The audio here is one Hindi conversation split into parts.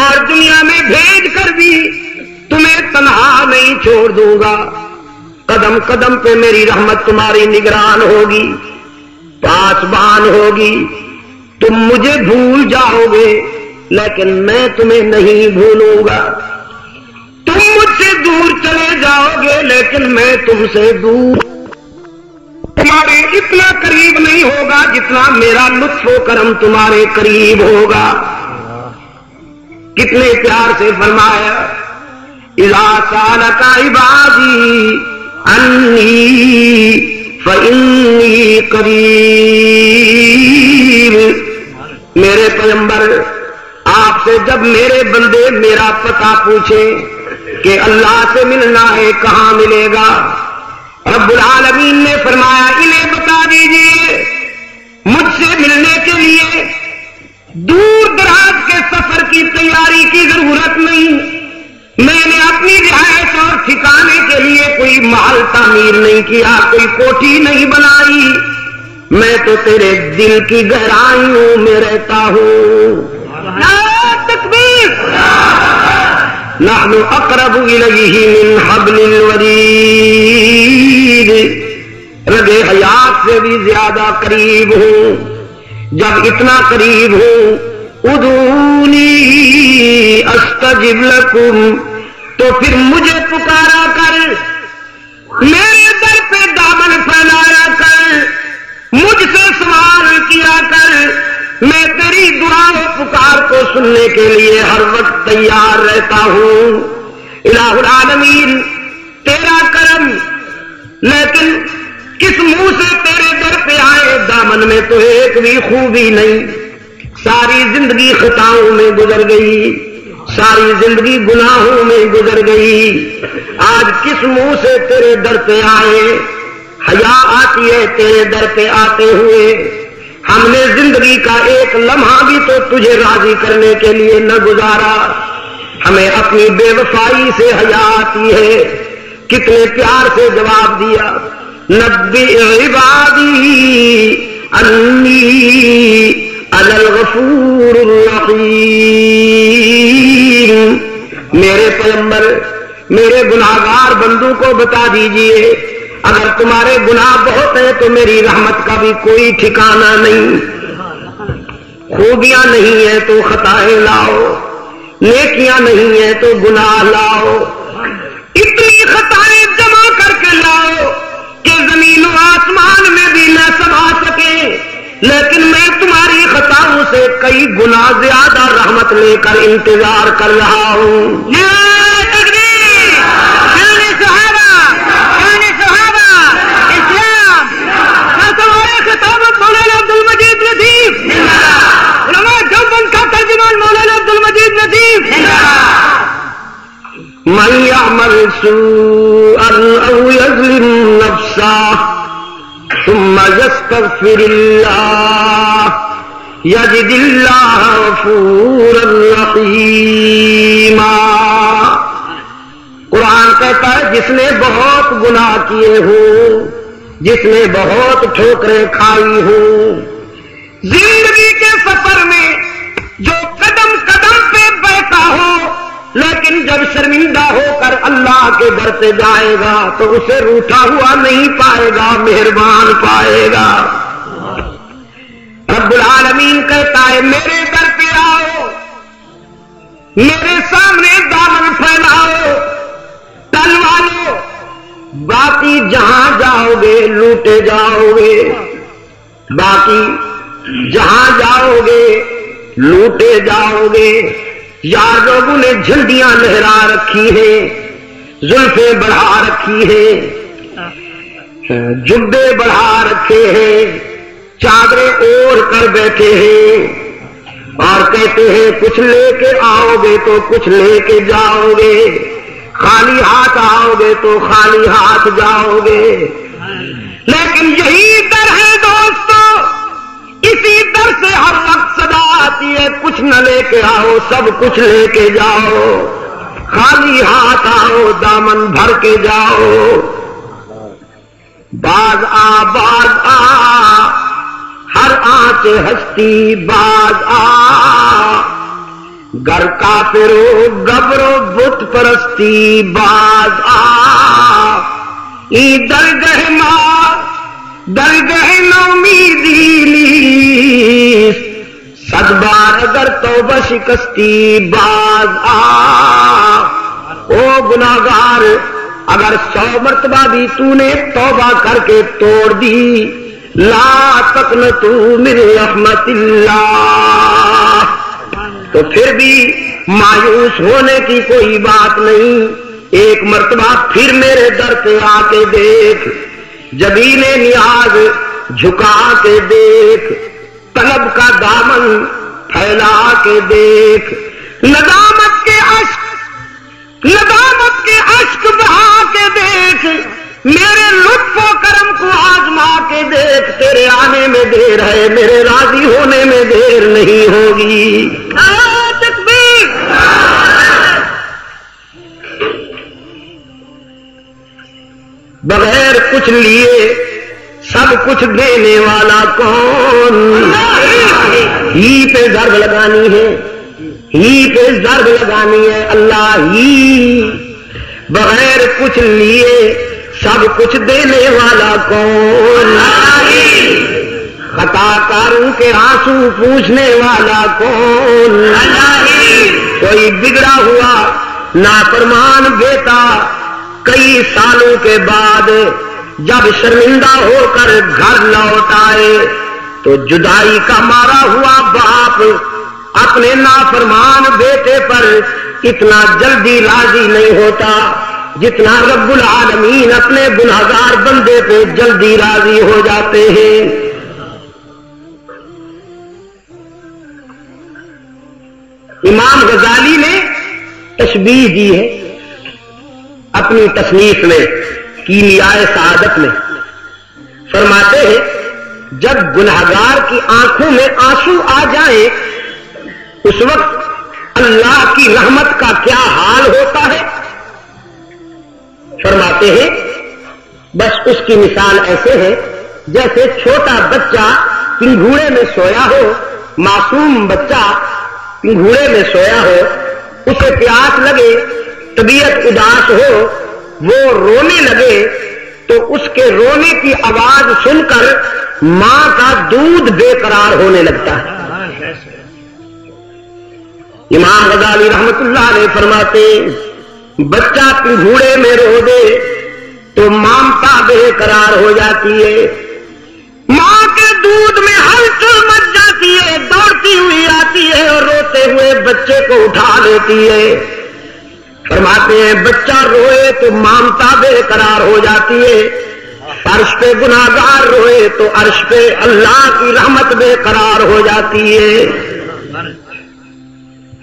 और दुनिया में भेज कर भी तुम्हें तनहा नहीं छोड़ दूंगा। कदम कदम पे मेरी रहमत तुम्हारी निगरान होगी, पासबान होगी। तुम मुझे भूल जाओगे लेकिन मैं तुम्हें नहीं भूलूंगा। तुम मुझसे दूर चले जाओगे लेकिन मैं तुमसे दूर, तुम्हारे इतना करीब नहीं होगा जितना मेरा लुत्फ व करम तुम्हारे करीब होगा। कितने प्यार से फरमाया, इज़ा सालका इबादी अन्नी फ़इन्नी क़रीब। मेरे पैगंबर आपसे जब मेरे बंदे मेरा पता पूछे कि अल्लाह से मिलना है कहां मिलेगा, रब्बुल आलमीन ने फरमाया इन्हें बता दीजिए मुझसे मिलने के लिए दूर दराज के सफर की तैयारी की जरूरत नहीं। मैंने अपनी रिहायश और ठिकाने के लिए कोई महल तामीर नहीं किया, कोई कोठी नहीं बनाई। मैं तो तेरे दिल की गहराइयों में रहता हूं। तकबीर। नहनु अकरबु इलैहि मिन हब्लिल वरीद। रगे हयात से भी ज्यादा करीब हूं। जब इतना करीब हूं, उदूनी अस्तजिब लकुम, तो फिर मुझे पुकारा कर, मेरे दर पे दामन फैलाया कर, मुझसे सवाल किया कर। मैं तेरी दुआ और पुकार को सुनने के लिए हर वक्त तैयार रहता हूं। इलाहुल आलमीन, तेरा करम, लेकिन किस मुंह से तेरे दर पे आए, दामन में तो एक भी खूबी नहीं। सारी जिंदगी खताओं में गुजर गई, सारी जिंदगी गुनाहों में गुजर गई। आज किस मुंह से तेरे दर पे आए, हया आती है तेरे दर पे आते हुए। हमने जिंदगी का एक लम्हा भी तो तुझे राजी करने के लिए न गुजारा। हमें अपनी बेवफाई से हया आती है। कितने प्यार से जवाब दिया, नब्बी इबादी अन्नी अनल गफूर रहीम। मेरे पैगंबर, मेरे गुनाहगार बंदू को बता दीजिए, अगर तुम्हारे गुनाह बहुत है तो मेरी रहमत का भी कोई ठिकाना नहीं। खूबियां नहीं है तो खताएं लाओ, नेकियां नहीं है तो गुनाह लाओ। इतनी खताएं जमा करके लाओ कि जमीन और आसमान में भी न समा सके, लेकिन मैं तुम्हारी खताओं से कई गुना ज्यादा रहमत लेकर इंतजार कर रहा हूं। मन यअमल सूअन औ यज़लिम नफ्सह सुम्मा यस्तग़फिरिल्लाह यजिदिल्लाह गफूरन रहीमा। कुरान कहता है, जिसने बहुत गुनाह किए हो, जिसने बहुत ठोकरें खाई हो, जिंदगी के सफर में जो कदम कदम पे बैठा हो, लेकिन जब शर्मिंदा होकर अल्लाह के दर पे जाएगा तो उसे रूठा हुआ नहीं पाएगा, मेहरबान पाएगा। रब्बुल आलमीन कहता है, मेरे दर पे आओ, मेरे सामने दामन फैलाओ, तलवा लो, बाकी जहां जाओगे लूटे जाओगे, बाकी जहां जाओगे लूटे जाओगे। यार लोगों ने झंडियां लहरा रखी है, जुल्फे बढ़ा रखी है, जुब्बे बढ़ा रखे हैं, चादरें ओढ़ कर बैठे हैं और कहते हैं कुछ लेके आओगे तो कुछ लेके जाओगे, खाली हाथ आओगे तो खाली हाथ जाओगे। लेकिन यही दर है दोस्तों, इसी दर से हर वक्त सदा आती है, कुछ न लेके आओ, सब कुछ लेके जाओ, खाली हाथ आओ, दामन भर के जाओ। बाज आ हर आंच हस्ती, बाज आ गर काफिरो गबरो बुत परस्ती बाज आ दरगह माँ दरगह नौमीदी लीस सद बार अगर तौबा शिकस्ती बाज आ। ओ गुनाहगार, अगर 100 मरतबा भी तूने तौबा करके तोड़ दी, ला तक़नतू मिन रहमतिल्लाह, तो फिर भी मायूस होने की कोई बात नहीं। एक मर्तबा फिर मेरे दर पे आके देख, जबीने नियाज झुका के देख, तलब का दामन फैला के देख, नदामत के अश्क बहा के देख, मेरे लुत्फ व करम को आजमा के देख। तेरे आने में देर है, मेरे राजी होने में देर नहीं होगी। तकबीर! बगैर कुछ लिए सब कुछ देने वाला कौन? ही पे ज़र्ब लगानी है, ही पे ज़र्ब लगानी है, अल्लाह ही। बगैर कुछ लिए सब कुछ देने वाला कौन? खताकारों के आंसू पूछने वाला कौन? कोई बिगड़ा हुआ नाफरमान बेटा कई सालों के बाद जब शर्मिंदा होकर घर लौट आए, तो जुदाई का मारा हुआ बाप अपने नाफरमान बेटे पर इतना जल्दी राजी नहीं होता जितना रब्बुल आलमीन अपने गुनाहगार बंदे पे जल्दी राजी हो जाते हैं। इमाम गजाली ने तशबीह दी है अपनी तसनीफ में, कीमियाए सआदत में। फरमाते हैं, जब गुनाहगार की आंखों में आंसू आ जाए, उस वक्त अल्लाह की रहमत का क्या हाल होता है। फरमाते हैं, बस उसकी मिसाल ऐसे है जैसे छोटा बच्चा पिंघूड़े में सोया हो, मासूम बच्चा पिंघूड़े में सोया हो, उसे प्यास लगे, तबीयत उदास हो, वो रोने लगे, तो उसके रोने की आवाज सुनकर मां का दूध बेकरार होने लगता है। इमाम गजाली रहमतुल्लाह अलैह फरमाते, बच्चा पिंघूड़े में रो दे तो ममता बेकरार हो जाती है, मां के दूध में हलचल मच जाती है, दौड़ती हुई आती है और रोते हुए बच्चे को उठा लेती है। फरमाते हैं, बच्चा रोए तो ममता बेकरार हो जाती है, अर्श पे गुनाहगार रोए तो अर्श पे अल्लाह की रहमत बेकरार हो जाती है।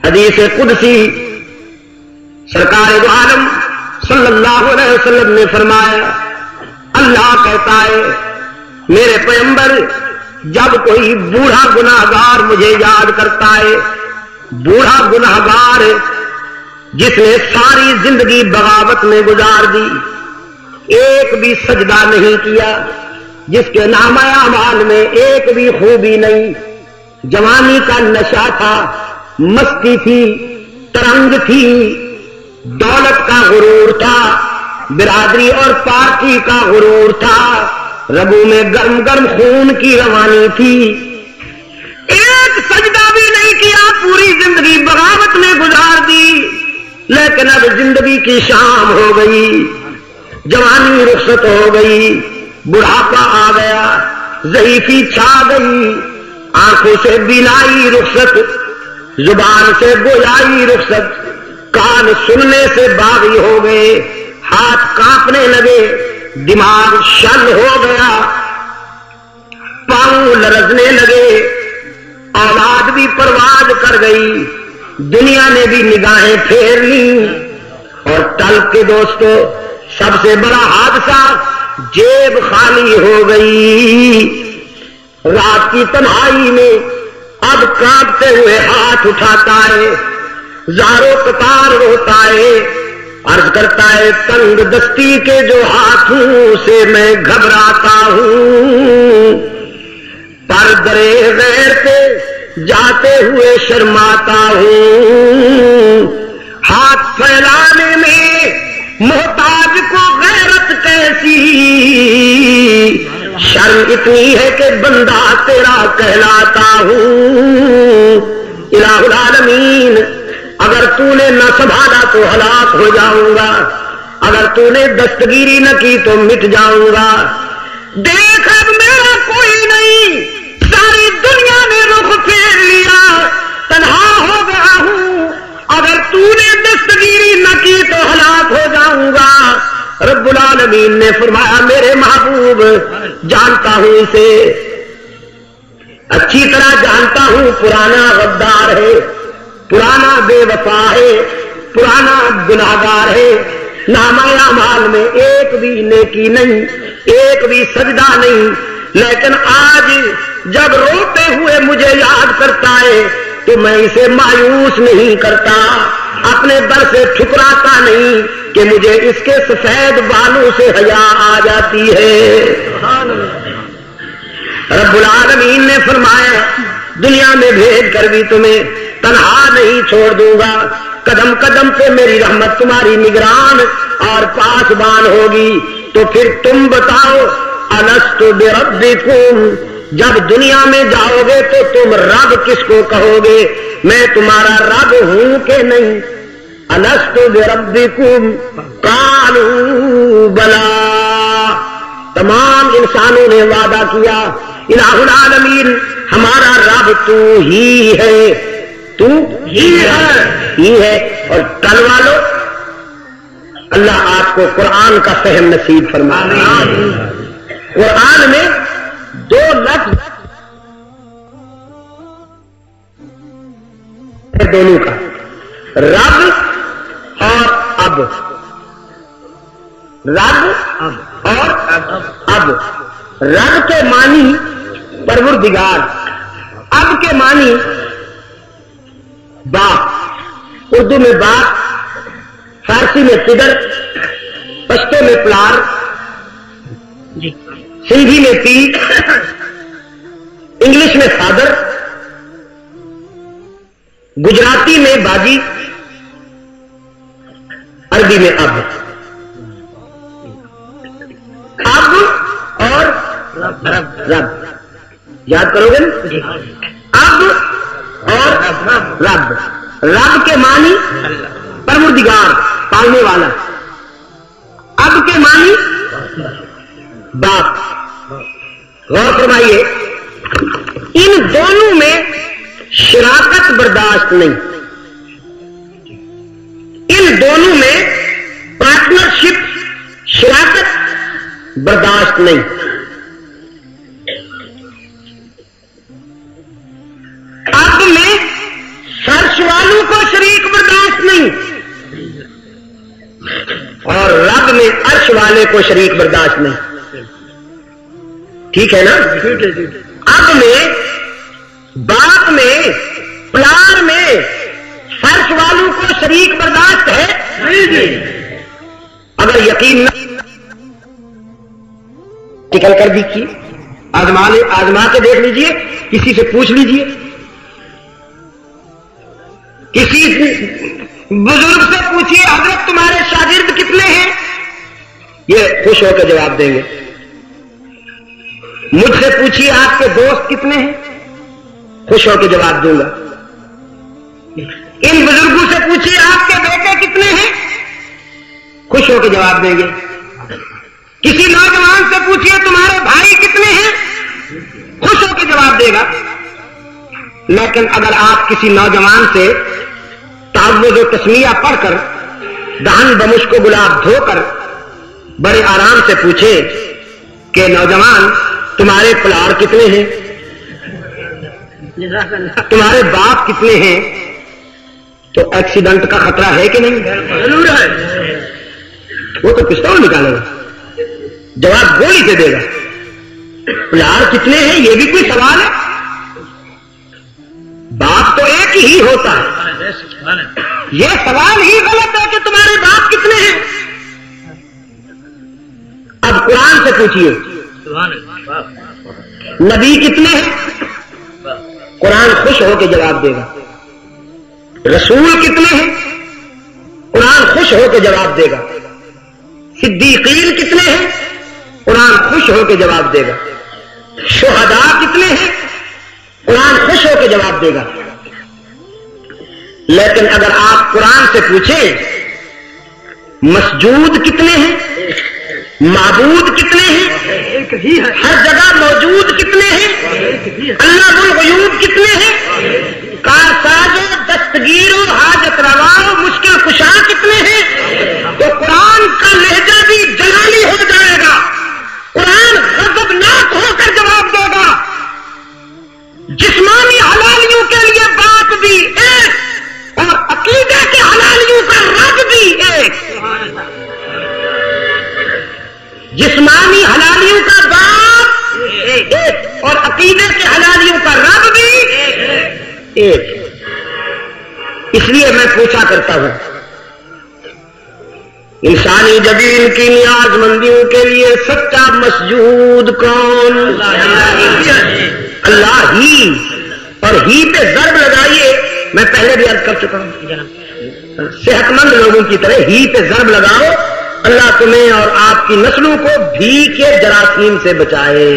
हदीस कुदसी सरकार दो आलम सल्लल्लाहु अलैहि वसल्लम ने फरमाया, अल्लाह कहता है, मेरे पैगंबर, जब कोई बूढ़ा गुनाहगार मुझे याद करता है, बूढ़ा गुनाहगार जिसने सारी जिंदगी बगावत में गुजार दी, एक भी सजदा नहीं किया, जिसके नामा अमाल में एक भी खूबी नहीं, जवानी का नशा था, मस्ती थी, तरंग थी, दौलत का गुरूर था, बिरादरी और पार्टी का गुरूर था, रबू में गर्म गर्म खून की रवानी थी, एक सजदा भी नहीं किया, पूरी जिंदगी बगावत में गुजार दी, लेकिन अब जिंदगी की शाम हो गई, जवानी रुखसत हो गई, बुढ़ापा आ गया, ज़ईफी छा गई, आंखों से बिनाई रुखसत, जुबान से गोयाई रुखसत, कान सुनने से बागी हो गए, हाथ कांपने लगे, दिमाग शल हो गया, पांव लरजने लगे, औलाद भी परवाज कर गई, दुनिया ने भी निगाहें फेर ली। और कल के दोस्तों, सबसे बड़ा हादसा जेब खाली हो गई। रात की तन्हाई में अब कांपते हुए हाथ उठाता है, जारो कतार रोता है, अर्ज करता है, तंग दस्ती के जो हाथों से मैं घबराता हूँ, पर दरे गैर पे जाते हुए शर्माता हूँ। मोहताज को गैरत कैसी, शर्म इतनी है कि बंदा तेरा कहलाता हूँ। इलाहुल आलमीन, अगर तूने न संभाला तो हलाक हो जाऊंगा, अगर तूने दस्तगिरी न की तो मिट जाऊंगा। देख अब मेरा कोई नहीं, सारी दुनिया ने रुख फेर लिया, तन्हा हो गया हूं, अगर तूने दस्तगिरी न की तो हलाक हो जाऊंगा। रब्बुल आलमीन ने फरमाया मेरे महबूब, जानता हूं इसे, अच्छी तरह जानता हूं, पुराना गद्दार है, पुराना बेवफा है, पुराना गुनाहगार है, नामाए अमाल में एक भी नेकी नहीं, एक भी सजदा नहीं। लेकिन आज जब रोते हुए मुझे याद करता है तो मैं इसे मायूस नहीं करता, अपने दर से ठुकराता नहीं कि मुझे इसके सफेद बालों से हया आ जाती है। रब्बुल आलमीन ने फरमाया दुनिया में भेज कर भी तुम्हें तन्हा नहीं छोड़ दूंगा, कदम कदम पे मेरी रहमत तुम्हारी निगरान और पासबान होगी। तो फिर तुम बताओ अलस्तु बिरब्बिकुम, जब दुनिया में जाओगे तो तुम रब किसको कहोगे, मैं तुम्हारा रब हूं कि नहीं। अलस्तु बिरब्बिकुम कालू बला, तमाम इंसानों ने वादा किया इलाहुल आलमीन हमारा रब तू ही है, तू ही है। और कल वालों, अल्लाह आपको कुरान का फहम नसीब फरमाए। कुरान में दो लफ्ज दोनों का, रब और अब, रब और अब। रब के मानी परवरदिगार, अब के मानी बाप, उर्दू में बाप, फारसी में पिदर, पश्तो में प्लार, सिंधी में पी, इंग्लिश में फादर, गुजराती में बाजी, अरबी में अब। अब और रब, याद करोगे ना, अब और रब। रब के मानी परवरदिगार, पालने वाला, अब के मानी बाप। गौर फरमाइए, इन दोनों में शराकत बर्दाश्त नहीं, इन दोनों में पार्टनरशिप, शराकत बर्दाश्त नहीं। अब में फर्श वालों को शरीक बर्दाश्त नहीं, और रब में अर्श वाले को शरीक बर्दाश्त नहीं, ठीक है ना। अब में बाप में, प्लार में, फर्श वालों को शरीक बर्दाश्त है। अगर यकीन निकल कर देखिए, आजमा के देख लीजिए, किसी से पूछ लीजिए, किसी बुजुर्ग से पूछिए, हजरत तुम्हारे शागिर्द कितने हैं, ये खुश होकर जवाब देंगे। मुझसे पूछिए आपके दोस्त कितने हैं, खुश होकर जवाब दूंगा। इन बुजुर्गों से पूछिए आपके बेटे कितने हैं, खुश होकर जवाब देंगे। किसी नौजवान से पूछिए तुम्हारे भाई कितने हैं, खुश होकर जवाब देगा। लेकिन अगर आप किसी नौजवान से तावुज़ व तस्मिया पढ़कर, दान बमुश्को गुलाब धोकर, बड़े आराम से पूछे कि नौजवान तुम्हारे प्लार कितने हैं, तुम्हारे बाप कितने हैं, तो एक्सीडेंट का खतरा है कि नहीं, जरूर है। वो तो पिस्तौल निकालेगा, जवाब गोली से देगा। प्लार कितने हैं ये भी कोई सवाल है, बाप तो एक ही होता है। ये सवाल ही गलत है कि तुम्हारे बाप कितने हैं। अब कुरान से पूछिए नबी कितने हैं, कुरान खुश होकर जवाब देगा। रसूल कितने हैं, कुरान खुश होकर जवाब देगा। सिद्दीकीन कितने हैं? कुरान खुश होकर जवाब देगा। शुहदा कितने हैं? कुरान खुश होकर जवाब देगा। लेकिन अगर आप कुरान से पूछें मस्जूद कितने हैं, माबूद कितने हैं, एक ही है, हर जगह मौजूद कितने हैं, अल्लाहुल ग़यूब कितने हैं, कारसाजो दस्तगीरो हाजत रवाओ मुश्किल कुशा कितने हैं, तो कुरान का लहजा भी जलाली हो जाएगा। कुरान गज़बनाक होकर जवाब देगा। जिस्मानी हलालियों के लिए बात भी एक और अकीदा के हलालियों का रद्द भी एक। जिस्मानी हलालियों का बाप एक और अकीदे के हलालियों का रद्द भी एक। इसलिए मैं पूछा करता हूं, इंसानी जबीन की नियाजमंदियों के लिए सच्चा मस्जूद कौन? अल्लाह ही। और ही पे ज़र्ब लगाइए, मैं पहले भी अर्ज कर चुका हूं, सेहतमंद लोगों की तरह ही पे ज़र्ब लगाओ। अल्लाह तुम्हें और आपकी नस्लों को भी के जरासीम से बचाए।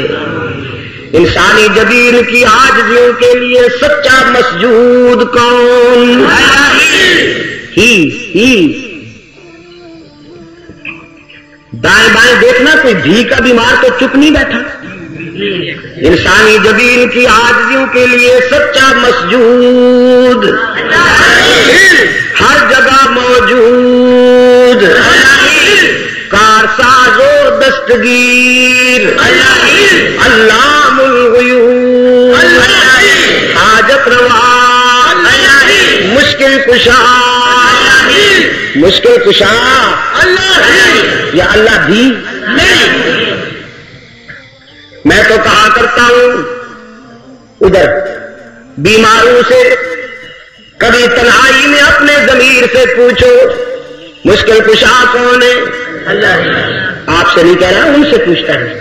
इंसानी जबीन की आजिज़ियों के लिए सच्चा मस्जूद कौन? ही। दाएं बाएं देखना, कोई भी का बीमार तो चुप नहीं बैठा। इंसानी जबीन की आजिज़ियों के लिए सच्चा मस्जूद, हर जगह मौजूद, कारसाजो दस्तगीर अल्लामुल ग़यूब, हाजत रवा मुश्किल कुशा। मुश्किल कुशा या अल्लाह भी नहीं। मैं तो कहा करता हूं, उधर बीमारों से कभी तन्हाई में अपने ज़मीर से पूछो मुश्किल कुशा कौन है? अल्लाह। आपसे नहीं कह रहा, उनसे पूछता है।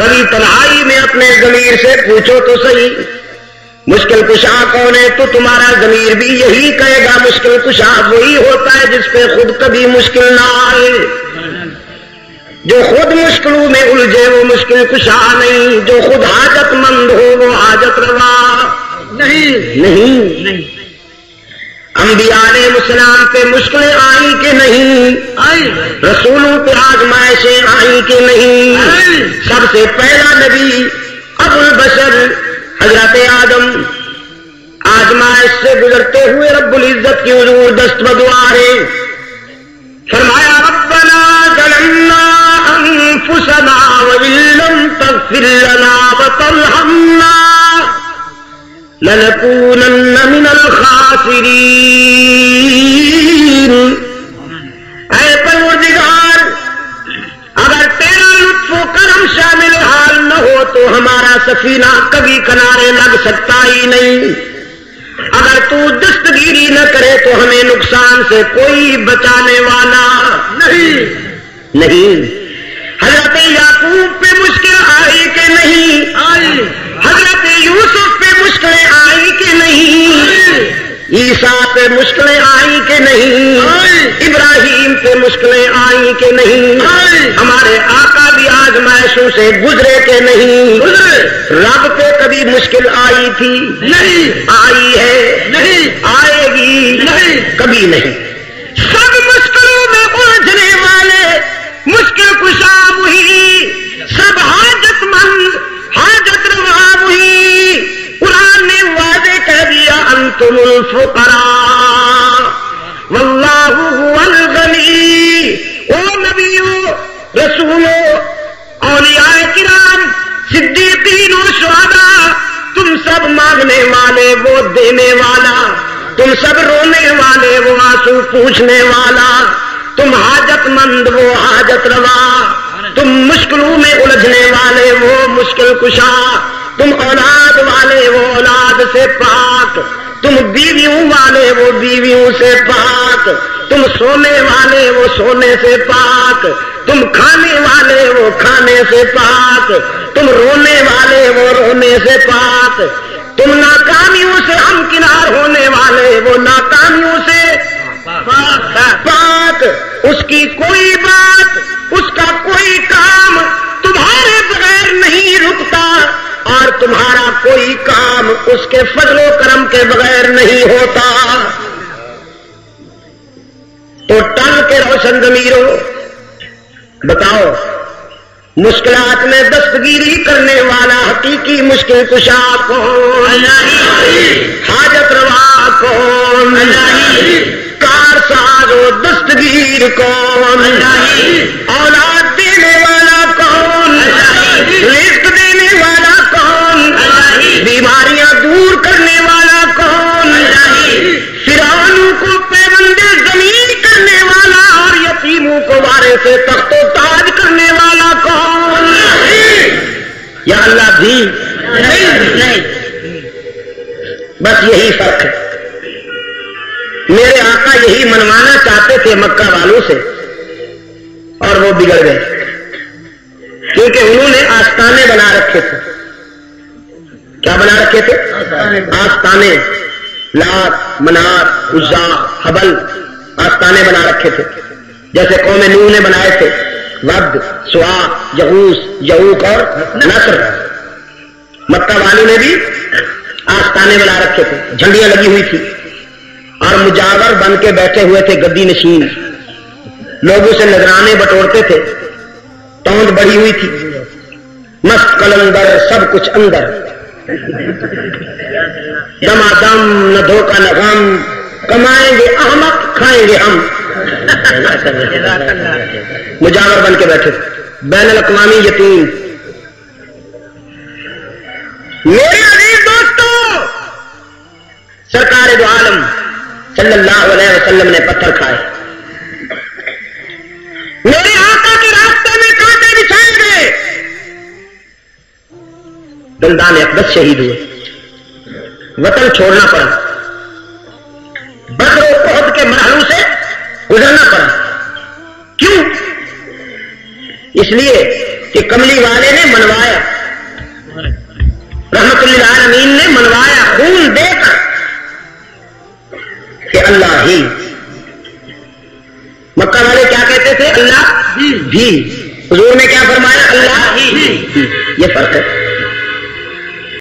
कभी तन्हाई में अपने ज़मीर से पूछो तो सही मुश्किल कुशा कौन है, तो तुम्हारा ज़मीर भी यही कहेगा मुश्किल कुशा वही होता है जिस पे खुद कभी मुश्किल ना आए। जो खुद मुश्किलों में उलझे वो मुश्किल कुशा नहीं, जो खुद हाजतमंद हो वो हाजत रवा नहीं। नहीं। अंबिया ने मुसलाम पे मुश्किलें आई कि नहीं आई, रसूलों पे आजमाइशें आई कि नहीं। सबसे पहला नबी अबुल बशर हजरत आदम आजमाइश से गुजरते हुए रब्बुल इज्जत की हुजूर दस्त बदुआर है। फरमाया रब्बना ज़लमना अंफुसना व इल्लम तग़फिर लना व तरहमना लनकूनन्न मिनल खासिरीन। ऐ परवरदिगार, अगर तेरा लुत्फ़ व करम शामिल हाल न हो तो हमारा सफीना कभी किनारे लग सकता ही नहीं। अगर तू दस्तगीरी न करे तो हमें नुकसान से कोई बचाने वाला नहीं। हजरत याकूब पे मुश्किल आई कि नहीं आई, हजरत यूसुफ पे मुश्किलें आई कि नहीं, ईसा पे मुश्किलें आई कि नहीं, इब्राहिम पे मुश्किलें आई कि नहीं, हमारे आका भी आजमाइशों से गुजरे के नहीं। रब पे कभी मुश्किल आई थी नहीं, आई है नहीं, आएगी नहीं, कभी नहीं। सब मुश्किलों में उलझने वाले मुश्किल कुशा वही, सब हाजतमंद हाजत रवा वही। कुरान ने वादे कह दिया अंतुमुल फुकरा वल्लाहु हुवल गनी। ओ नबियों, रसूलों, औलियाए किराम, सिद्दीकीन और शुहदा, तुम सब मांगने वाले वो देने वाला, तुम सब रोने वाले वो आंसू पूछने वाला, तुम हाजतमंद वो हाजत रवा, तुम मुश्किलों में उलझने वाले वो मुश्किल कुशा, तुम औलाद वाले वो औलाद से पाक, तुम बीवियों वाले वो बीवियों से पाक, तुम सोने वाले वो सोने से पाक, तुम खाने वाले वो खाने से पाक, तुम रोने वाले वो रोने से पाक, तुम नाकामियों से हमकिनार होने वाले वो नाकामियों से पाक तक उसकी कोई बात, उसका कोई काम तुम्हारे बगैर नहीं रुकता और तुम्हारा कोई काम उसके फजलो करम के बगैर नहीं होता। तो टल के रोशन ज़मीरों, बताओ मुश्किलात में दस्तगीरी करने वाला हकीकी मुश्किल कुशा कौन? हाजत रवा कौन? कार साजो दस्तगीर कौन? औलाद देने वाला कौन? रिस्क देने वाला कौन? बीमारियां दूर करने वाला कौन? फिरौनों को पैबंदे जमीन करने वाला और यतीमों को वारिस तख्तो ताज करने वाला कौन? या अल्लाह भी नहीं। बस यही फर्क है। मेरे आका यही मनवाना चाहते थे मक्का वालों से और वो बिगड़ गए क्योंकि उन्होंने आस्ताने बना रखे थे। क्या बना रखे थे? आस्ताने। लात, मनात, उज्जा, हबल, आस्ताने बना रखे थे जैसे कौम नूह ने बनाए थे। वब्द, सुआ, यहूस, यहूक और नसर। मक्का वालों ने भी आस्थाने बना रखे थे, झंडियां लगी हुई थी और मुजावर बन के बैठे हुए थे गद्दी नशीन। लोगों से नजराने बटोरते थे, तौंद बढ़ी हुई थी, मस्त कलंदर सब कुछ अंदर, दमादम न धोखा न गम, कमाएंगे अहमक खाएंगे हम। मुजावर बन के बैठे बैन अल-अक़वामी यतीम। मेरे अजीज दोस्तों, सरकार दो आलम सल्लल्लाहु अलैहि वसल्लम ने पत्थर खाए, मेरे आका के रास्ते में कांटे बिछाए गए, दंदान अक़दस शहीद हुए, वतन छोड़ना पड़ा, बदर ओहद के मरहलों से गुजरना पड़ा। क्यों? इसलिए कि कमली वाले ने मनवाया, रहमतुल्लिल आलमीन ने मनवाया खून देकर कि अल्लाह ही। मक्का वाले क्या कहते थे? अल्लाह भी। हुजूर ने क्या फरमाया? अल्लाह ही। ये फर्क है।